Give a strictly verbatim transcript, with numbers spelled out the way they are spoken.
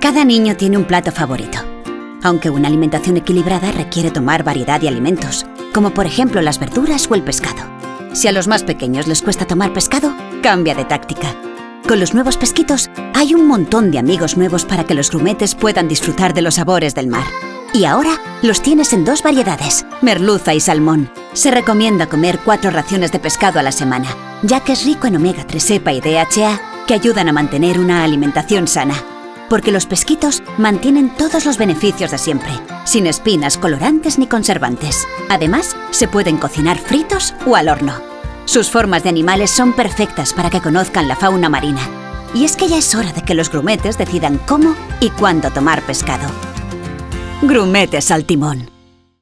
Cada niño tiene un plato favorito, aunque una alimentación equilibrada requiere tomar variedad de alimentos, como por ejemplo las verduras o el pescado. Si a los más pequeños les cuesta tomar pescado, cambia de táctica. Con los nuevos Peskitos hay un montón de amigos nuevos para que los grumetes puedan disfrutar de los sabores del mar. Y ahora los tienes en dos variedades, merluza y salmón. Se recomienda comer cuatro raciones de pescado a la semana, ya que es rico en omega tres, E P A y D H A, que ayudan a mantener una alimentación sana. Porque los Peskitos mantienen todos los beneficios de siempre, sin espinas, colorantes ni conservantes. Además, se pueden cocinar fritos o al horno. Sus formas de animales son perfectas para que conozcan la fauna marina. Y es que ya es hora de que los grumetes decidan cómo y cuándo tomar pescado. Grumetes al timón.